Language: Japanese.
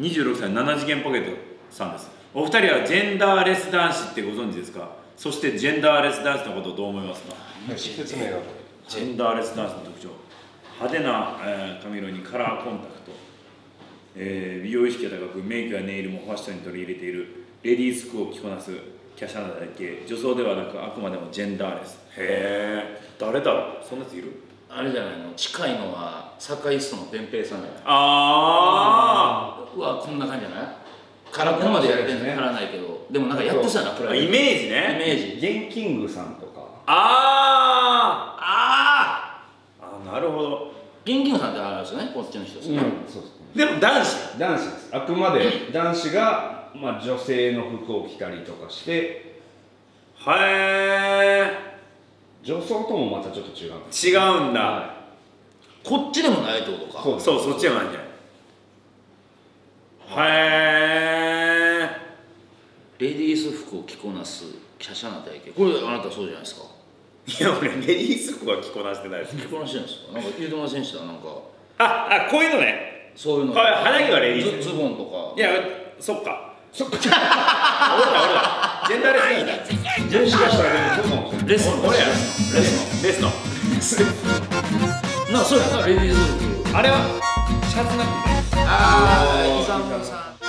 26歳の7次元ポケットさんです。お二人はジェンダーレス男子ってご存知ですか？そしてジェンダーレスダンスのことをどう思いますか？説明がジェンダーレスダンスの特徴、派手な、髪色にカラーコンタクト、美容意識が高く、メイクやネイルもファッションに取り入れている、レディース服を着こなす華奢なだけ、女装ではなくあくまでもジェンダーレス。へえ、誰だろう、そんなやついる？あれじゃないの、近いのは堺磯の弁平さんじゃない？ああ、うわ、こんな感じじゃない？カラコンまでやってんのやらないけど、でもなんかやってたな、プライベートイメージね、イメージ。ジェンキングさんとか。ああ、なるほど。ジェンキングさんってあれですよね、こっちの人ですね。うん、そうですね。でも男子、男子です。あくまで男子が、まあ、女性の服を着たりとかして。へえ。女装ともまたちょっと違う。違うんだ。はい、こっちでもないってことか。そう、そっちでもないんじゃない。へえ。レディース服を着こなす華奢な体型、これあなたそうじゃないですか？いや、俺レディース服は着こなしてないです。着こなしてないですか？なんか湯友選手はなんかあ、こういうのね、そういうの、花着はレディースズボンとか。いや、そっか俺だ、ジェンダーレスだ。ジェンシーがしたらレスのな、それはレディース服、あれはシャツなくてね。ああ、